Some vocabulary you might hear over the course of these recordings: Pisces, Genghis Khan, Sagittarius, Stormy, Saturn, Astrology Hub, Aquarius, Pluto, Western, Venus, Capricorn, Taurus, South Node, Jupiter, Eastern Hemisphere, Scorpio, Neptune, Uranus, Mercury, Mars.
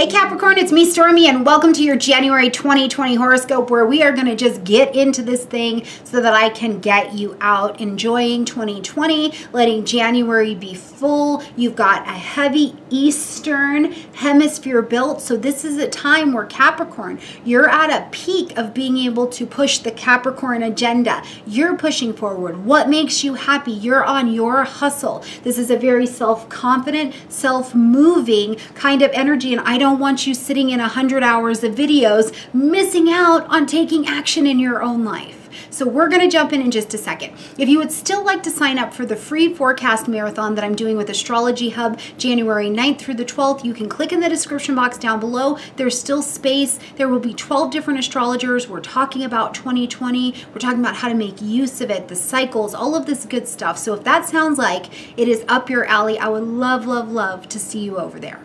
Hey Capricorn, it's me Stormy and welcome to your January 2020 horoscope where we are going to just get into this thing so that I can get you out enjoying 2020, letting January be full. You've got a heavy Eastern Hemisphere built, so this is a time where Capricorn, you're at a peak of being able to push the Capricorn agenda. You're pushing forward. What makes you happy? You're on your hustle. This is a very self-confident, self-moving kind of energy, and I don't want you sitting in 100 hours of videos missing out on taking action in your own life. So we're going to jump in just a second. If you would still like to sign up for the free forecast marathon that I'm doing with Astrology Hub January 9th through the 12th, you can click in the description box down below. There's still space. There will be 12 different astrologers. We're talking about 2020. We're talking about how to make use of it, the cycles, all of this good stuff. So if that sounds like it is up your alley, I would love to see you over there.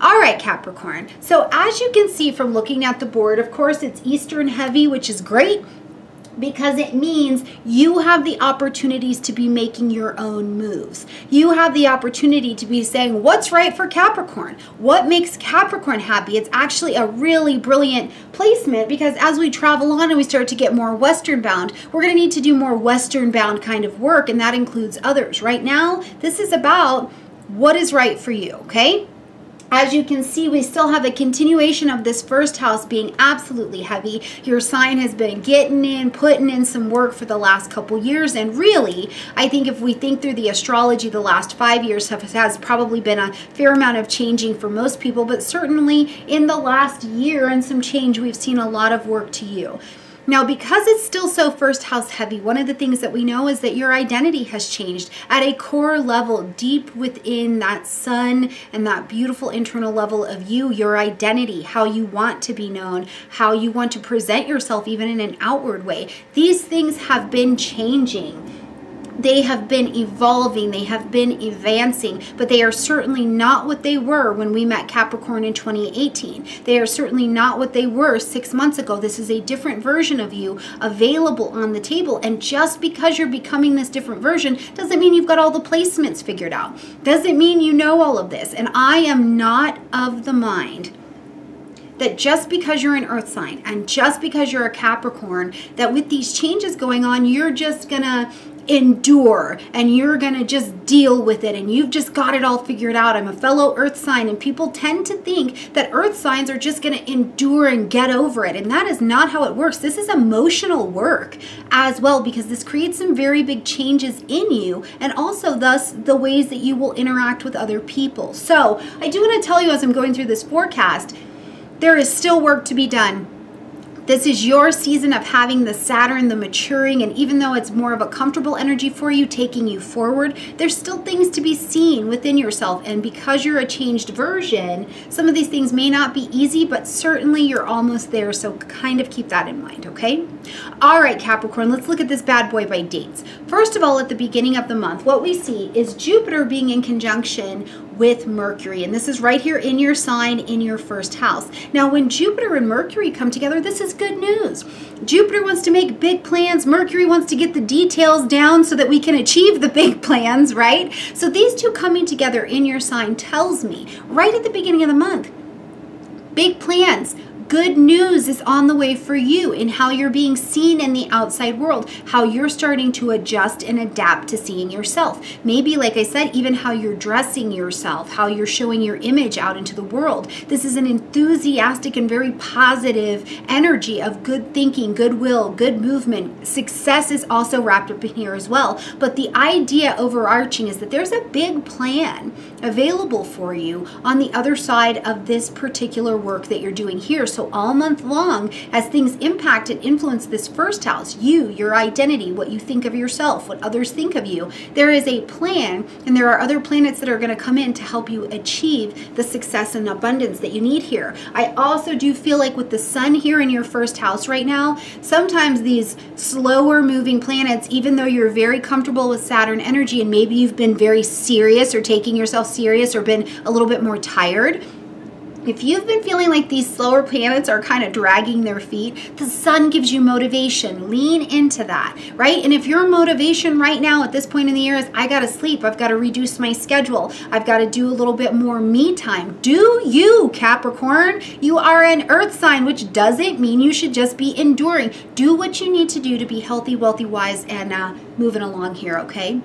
All right, Capricorn. So as you can see from looking at the board, of course, it's Eastern heavy, which is great, because it means you have the opportunities to be making your own moves. You have the opportunity to be saying what's right for Capricorn. What makes Capricorn happy? It's actually a really brilliant placement because as we travel on and we start to get more Western bound, we're going to need to do more Western bound kind of work, and that includes others. Right now, this is about what is right for you, okay? As you can see, we still have a continuation of this first house being absolutely heavy. Your sign has been getting in, putting in some work for the last couple years. And really, I think if we think through the astrology, the last 5 years has probably been a fair amount of changing for most people. But certainly in the last year and some change, we've seen a lot of work to you. Now, because it's still so first house heavy, one of the things that we know is that your identity has changed at a core level, deep within that sun and that beautiful internal level of you, your identity, how you want to be known, how you want to present yourself even in an outward way. These things have been changing. They have been evolving, they have been advancing, but they are certainly not what they were when we met Capricorn in 2018. They are certainly not what they were 6 months ago. This is a different version of you available on the table. And just because you're becoming this different version doesn't mean you've got all the placements figured out. Doesn't mean you know all of this. And I am not of the mind that just because you're an earth sign and just because you're a Capricorn, that with these changes going on, you're just gonna endure and you're gonna just deal with it and you've just got it all figured out. I'm a fellow earth sign, and people tend to think that earth signs are just gonna endure and get over it, and that is not how it works. This is emotional work as well, because this creates some very big changes in you and also thus the ways that you will interact with other people. So I do want to tell you, as I'm going through this forecast, there is still work to be done. This is your season of having the Saturn, the maturing, and even though it's more of a comfortable energy for you, taking you forward, there's still things to be seen within yourself. And because you're a changed version, some of these things may not be easy, but certainly you're almost there. So kind of keep that in mind, okay? All right, Capricorn, let's look at this bad boy by dates. First of all, at the beginning of the month, what we see is Jupiter being in conjunction with Mercury, and this is right here in your sign, in your first house. Now, when Jupiter and Mercury come together, this is good news. Jupiter wants to make big plans. Mercury wants to get the details down so that we can achieve the big plans, right? So these two coming together in your sign tells me right at the beginning of the month, big plans. Good news is on the way for you in how you're being seen in the outside world, how you're starting to adjust and adapt to seeing yourself. Maybe, like I said, even how you're dressing yourself, how you're showing your image out into the world. This is an enthusiastic and very positive energy of good thinking, goodwill, good movement. Success is also wrapped up in here as well. But the idea overarching is that there's a big plan available for you on the other side of this particular work that you're doing here. So all month long, as things impact and influence this first house, you, your identity, what you think of yourself, what others think of you, there is a plan, and there are other planets that are going to come in to help you achieve the success and abundance that you need here. I also do feel like with the sun here in your first house right now, sometimes these slower moving planets, even though you're very comfortable with Saturn energy and maybe you've been very serious or taking yourself serious or been a little bit more tired, If you've been feeling like these slower planets are kind of dragging their feet, the sun gives you motivation. Lean into that, right? And if your motivation right now at this point in the year is, I got to sleep, I've got to reduce my schedule, I've got to do a little bit more me time. Do you, Capricorn? You are an earth sign, which doesn't mean you should just be enduring. Do what you need to do to be healthy, wealthy, wise, and moving along here, okay?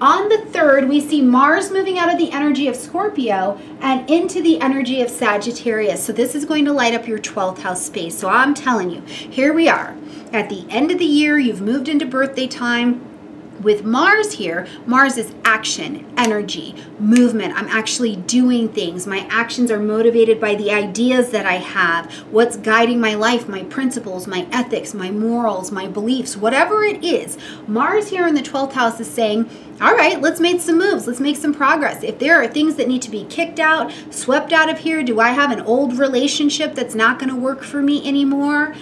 On the 3rd, we see Mars moving out of the energy of Scorpio and into the energy of Sagittarius. So this is going to light up your 12th house space. So I'm telling you, here we are. At the end of the year, you've moved into birthday time. With Mars here, Mars is action, energy, movement. I'm actually doing things. My actions are motivated by the ideas that I have, what's guiding my life, my principles, my ethics, my morals, my beliefs, whatever it is. Mars here in the 12th house is saying, all right, let's make some moves. Let's make some progress. If there are things that need to be kicked out, swept out of here, do I have an old relationship that's not going to work for me anymore?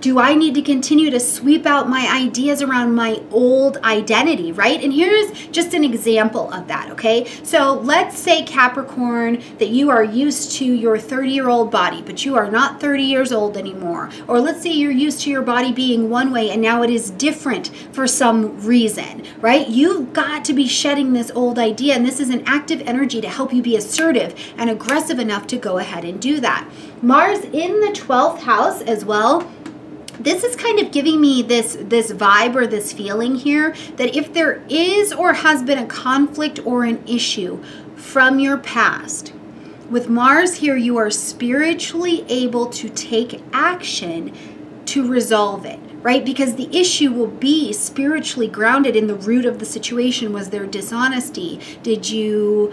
Do I need to continue to sweep out my ideas around my old identity, right? And here's just an example of that, okay? So let's say, Capricorn, that you are used to your 30-year-old body, but you are not 30 years old anymore. Or let's say you're used to your body being one way and now it is different for some reason, right? You've got to be shedding this old idea, and this is an active energy to help you be assertive and aggressive enough to go ahead and do that. Mars in the 12th house as well. This is kind of giving me this vibe or this feeling here that if there is or has been a conflict or an issue from your past, with Mars here, you are spiritually able to take action to resolve it, right? Because the issue will be spiritually grounded in the root of the situation. Was there dishonesty? Did you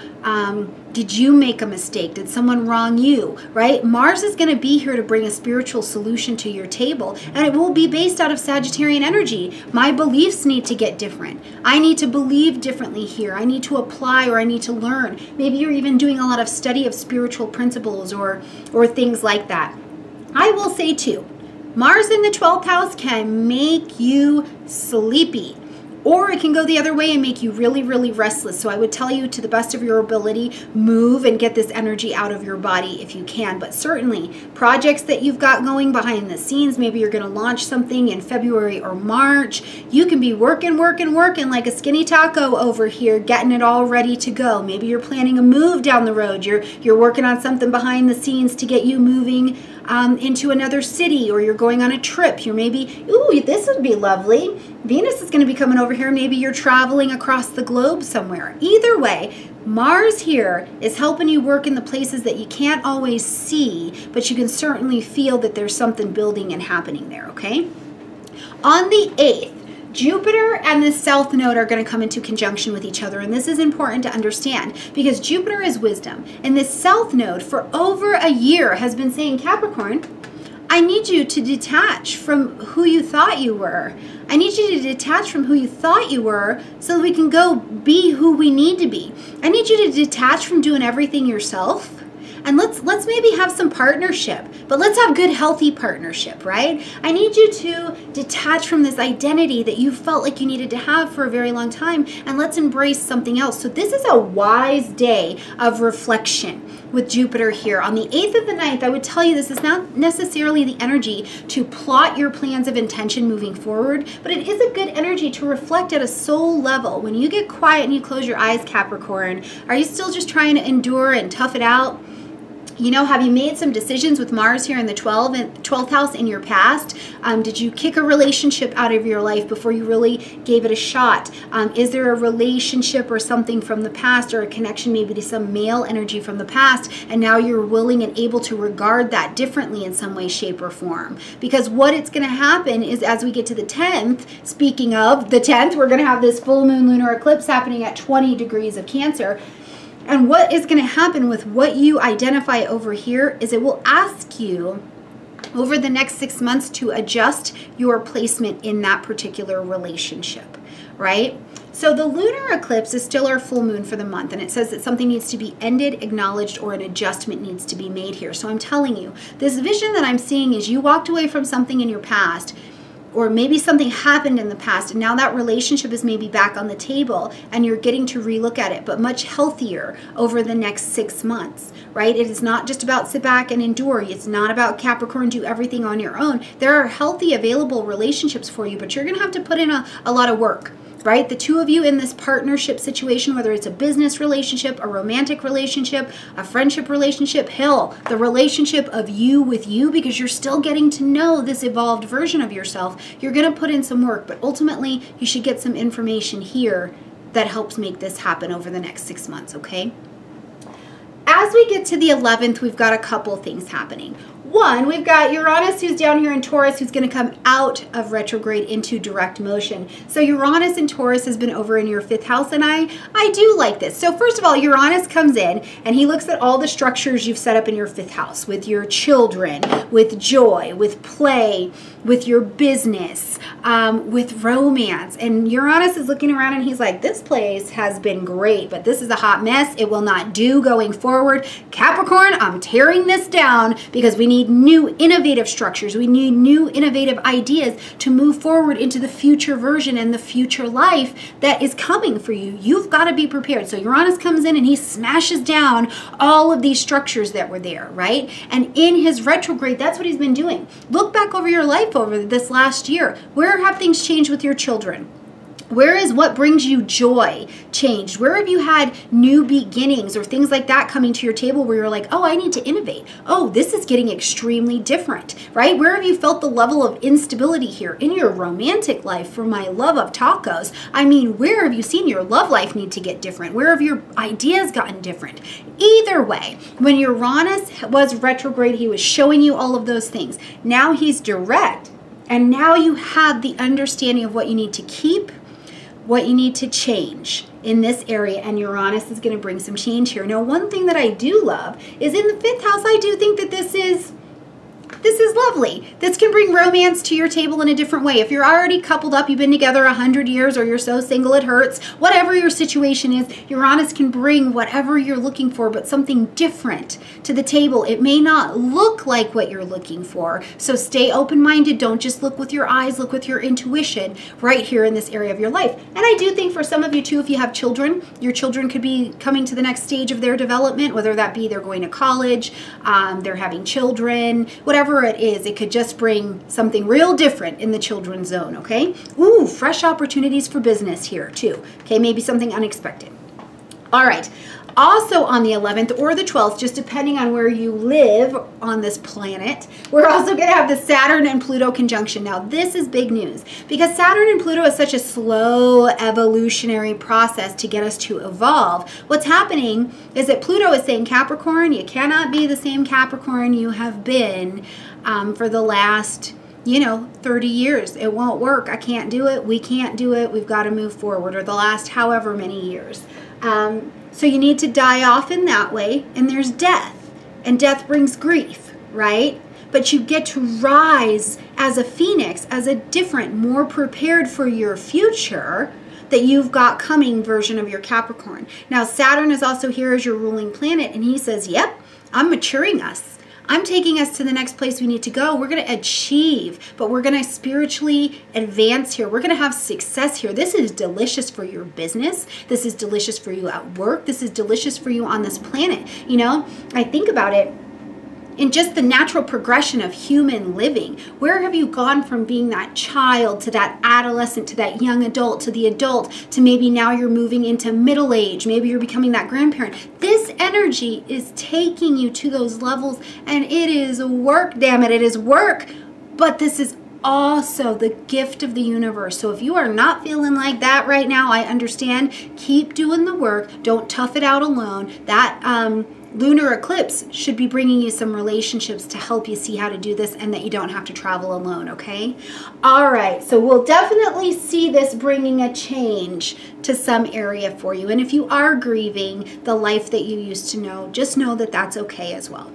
make a mistake? Did someone wrong you, right? Mars is going to be here to bring a spiritual solution to your table, and it will be based out of Sagittarian energy. My beliefs need to get different. I need to believe differently here. I need to apply, or I need to learn. Maybe you're even doing a lot of study of spiritual principles or things like that. I will say too, Mars in the 12th house can make you sleepy, or it can go the other way and make you really, really restless. So I would tell you, to the best of your ability, move and get this energy out of your body if you can. But certainly, projects that you've got going behind the scenes, maybe you're going to launch something in February or March. You can be working like a skinny taco over here, getting it all ready to go. Maybe you're planning a move down the road. You're working on something behind the scenes to get you moving into another city, or you're going on a trip. You're maybe, ooh, this would be lovely. Venus is going to be coming over here. Maybe you're traveling across the globe somewhere. Either way, Mars here is helping you work in the places that you can't always see, but you can certainly feel that there's something building and happening there, okay? On the 8th, Jupiter and the South Node are going to come into conjunction with each other, and this is important to understand because Jupiter is wisdom, and the South Node for over a year has been saying, Capricorn, I need you to detach from who you thought you were. I need you to detach from who you thought you were so that we can go be who we need to be. I need you to detach from doing everything yourself. And let's maybe have some partnership, but let's have good, healthy partnership, right? I need you to detach from this identity that you felt like you needed to have for a very long time, and let's embrace something else. So this is a wise day of reflection with Jupiter here. On the 8th of the 9th, I would tell you this is not necessarily the energy to plot your plans of intention moving forward, but it is a good energy to reflect at a soul level. When you get quiet and you close your eyes, Capricorn, are you still just trying to endure and tough it out? You know, have you made some decisions with Mars here in the 12th house in your past? Did you kick a relationship out of your life before you really gave it a shot? Is there a relationship or something from the past, or a connection maybe to some male energy from the past, and now you're willing and able to regard that differently in some way, shape, or form? Because what it's going to happen is, as we get to the 10th, speaking of the 10th, we're going to have this full moon lunar eclipse happening at 20 degrees of Cancer. And what is going to happen with what you identify over here is it will ask you over the next 6 months to adjust your placement in that particular relationship, right? So the lunar eclipse is still our full moon for the month, and it says that something needs to be ended, acknowledged, or an adjustment needs to be made here. So I'm telling you, this vision that I'm seeing is you walked away from something in your past or maybe something happened in the past and now that relationship is maybe back on the table and you're getting to relook at it, but much healthier over the next 6 months, right? It is not just about sit back and endure. It's not about Capricorn, do everything on your own. There are healthy, available relationships for you, but you're going to have to put in a lot of work, right? The two of you in this partnership situation, whether it's a business relationship, a romantic relationship, a friendship relationship, hell, the relationship of you with you, because you're still getting to know this evolved version of yourself, you're going to put in some work, but ultimately you should get some information here that helps make this happen over the next 6 months, okay? As we get to the 11th, we've got a couple things happening. One, we've got Uranus, who's down here in Taurus, who's going to come out of retrograde into direct motion. So Uranus and Taurus has been over in your 5th house, and I do like this. So first of all, Uranus comes in, and he looks at all the structures you've set up in your 5th house, with your children, with joy, with play, with your business, with romance. And Uranus is looking around, and he's like, this place has been great, but this is a hot mess. It will not do going forward. Capricorn, I'm tearing this down because we need new innovative structures. We need new innovative ideas to move forward into the future version and the future life that is coming for you. You've got to be prepared. So Uranus comes in and he smashes down all of these structures that were there, right? And in his retrograde, that's what he's been doing. Look back over your life over this last year. Where have things changed with your children? Where is what brings you joy changed? Where have you had new beginnings or things like that coming to your table where you're like, oh, I need to innovate. Oh, this is getting extremely different, right? Where have you felt the level of instability here in your romantic life? For my love of tacos, I mean, where have you seen your love life need to get different? Where have your ideas gotten different? Either way, when Uranus was retrograde, he was showing you all of those things. Now he's direct, and now you have the understanding of what you need to keep, what you need to change in this area, and Uranus is going to bring some change here. Now, one thing that I do love is in the 5th house, I do think that this is lovely. This can bring romance to your table in a different way. If you're already coupled up, you've been together 100 years, or you're so single it hurts, whatever your situation is, Uranus can bring whatever you're looking for, but something different to the table. It may not look like what you're looking for, so stay open-minded. Don't just look with your eyes, look with your intuition right here in this area of your life. And I do think for some of you too, if you have children, your children could be coming to the next stage of their development, whether that be they're going to college, they're having children, whatever it is, it could just bring something real different in the children's zone, okay? Ooh, fresh opportunities for business here too, okay? Maybe something unexpected. All right. Also on the 11th or the 12th, just depending on where you live on this planet, we're also going to have the Saturn and Pluto conjunction. Now, this is big news because Saturn and Pluto is such a slow evolutionary process to get us to evolve. What's happening is that Pluto is saying, Capricorn, you cannot be the same Capricorn you have been for the last 30 years. It won't work. I can't do it. We can't do it. We've got to move forward, or the last however many years. So you need to die off in that way, and there's death, and death brings grief, right? But you get to rise as a phoenix, as a different, more prepared for your future that you've got coming version of your Capricorn. Now, Saturn is also here as your ruling planet, and he says, yep, I'm maturing us. I'm taking us to the next place we need to go. We're going to achieve, but we're going to spiritually advance here. We're going to have success here. This is delicious for your business. This is delicious for you at work. This is delicious for you on this planet. You know, I think about it in just the natural progression of human living. Where have you gone from being that child to that adolescent to that young adult to the adult to maybe now you're moving into middle age? Maybe you're becoming that grandparent. This energy is taking you to those levels, and it is work, damn it. It is work, but this is also the gift of the universe. So if you are not feeling like that right now, I understand. Keep doing the work. Don't tough it out alone. That lunar eclipse should be bringing you some relationships to help you see how to do this and that you don't have to travel alone, okay? All right, so we'll definitely see this bringing a change to some area for you. And if you are grieving the life that you used to know, just know that that's okay as well.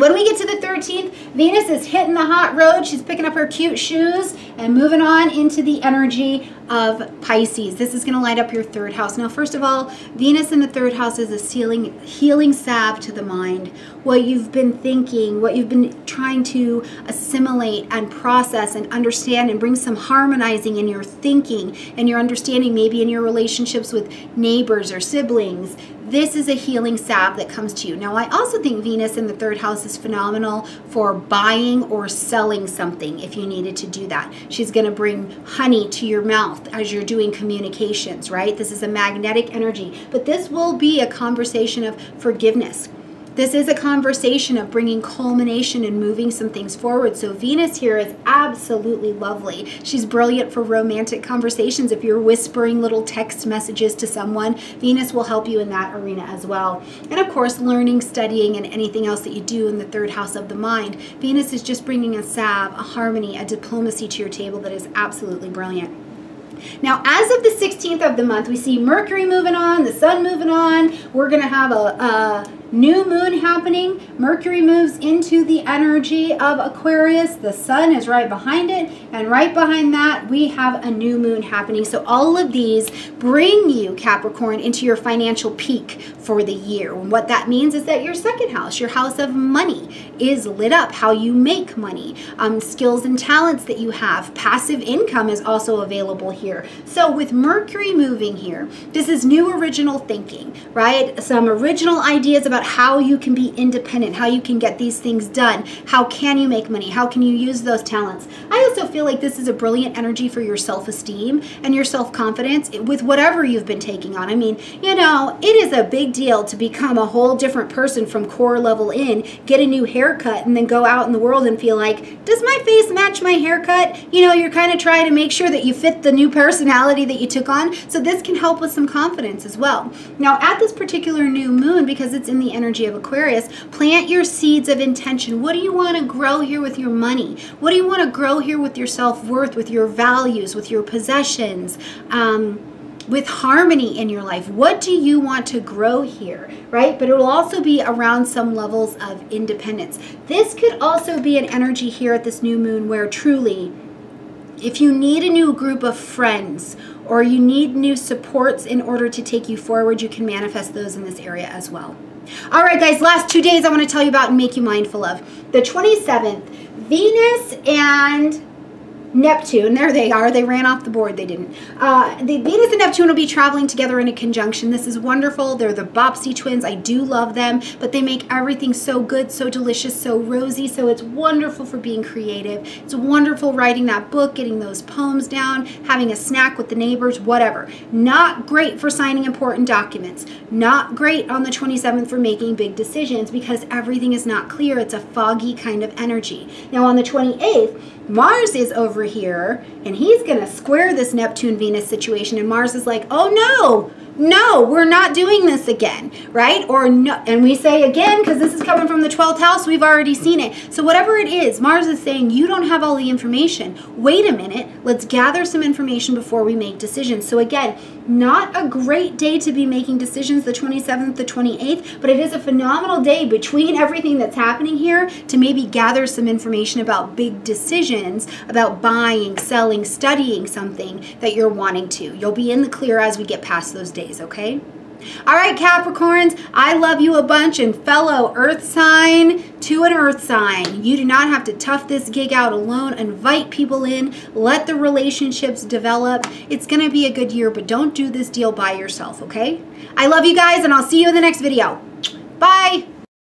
When we get to the 13th, Venus is hitting the hot road. She's picking up her cute shoes and moving on into the energy of Pisces. This is going to light up your third house. Now, first of all, Venus in the third house is a healing salve to the mind. What you've been thinking, what you've been trying to assimilate and process and understand, and bring some harmonizing in your thinking and your understanding, maybe in your relationships with neighbors or siblings. This is a healing salve that comes to you. Now, I also think Venus in the third house is phenomenal for buying or selling something if you needed to do that. She's going to bring honey to your mouth as you're doing communications, right? This is a magnetic energy, but this will be a conversation of forgiveness. This is a conversation of bringing culmination and moving some things forward. So Venus here is absolutely lovely. She's brilliant for romantic conversations. If you're whispering little text messages to someone, Venus will help you in that arena as well. And of course, learning, studying, and anything else that you do in the third house of the mind. Venus is just bringing a salve, a harmony, a diplomacy to your table that is absolutely brilliant. Now, as of the 16th of the month, we see Mercury moving on, the Sun moving on. We're going to have a new moon happening. Mercury moves into the energy of Aquarius. The Sun is right behind it, and right behind that, we have a new moon happening. So all of these bring you, Capricorn, into your financial peak for the year. And what that means is that your second house, your house of money, is lit up. How you make money, skills and talents that you have, passive income is also available here. So with Mercury moving here, this is new original thinking, right? Some original ideas about how you can be independent, how you can get these things done, how can you make money, how can you use those talents. I also feel like this is a brilliant energy for your self-esteem and your self-confidence with whatever you've been taking on. I mean, you know, it is a big deal to become a whole different person from core level in, get a new haircut, and then go out in the world and feel like, does my face match my haircut? You know, you're kind of trying to make sure that you fit the new personality that you took on. So this can help with some confidence as well. Now, at this particular new moon, because it's in the energy of Aquarius, plant your seeds of intention. What do you want to grow here with your money? What do you want to grow here with your self-worth, with your values, with your possessions? With harmony in your life. What do you want to grow here, right? But it will also be around some levels of independence. This could also be an energy here at this new moon where truly, if you need a new group of friends or you need new supports in order to take you forward, you can manifest those in this area as well. All right, guys, last 2 days I want to tell you about and make you mindful of. The 27th, Venus and Neptune, there they are. They ran off the board. They didn't. Venus and Neptune will be traveling together in a conjunction. This is wonderful. They're the Bopsy twins. I do love them, but they make everything so good, so delicious, so rosy. So it's wonderful for being creative. It's wonderful writing that book, getting those poems down, having a snack with the neighbors, whatever. Not great for signing important documents. Not great on the 27th for making big decisions because everything is not clear. It's a foggy kind of energy. Now on the 28th, Mars is over here and he's going to square this Neptune-Venus situation, and Mars is like, oh no, we're not doing this again, right? Or no, and we say again because this is coming from the 12th house, we've already seen it. So whatever it is, Mars is saying you don't have all the information. Wait a minute, let's gather some information before we make decisions. So again, not a great day to be making decisions, the 27th, the 28th, but it is a phenomenal day between everything that's happening here to maybe gather some information about big decisions, about buying, selling, studying something that you're wanting to. You'll be in the clear as we get past those days, okay? All right, Capricorns, I love you a bunch, and fellow earth sign to an earth sign. You do not have to tough this gig out alone. Invite people in. Let the relationships develop. It's going to be a good year, but don't do this deal by yourself, okay? I love you guys, and I'll see you in the next video. Bye.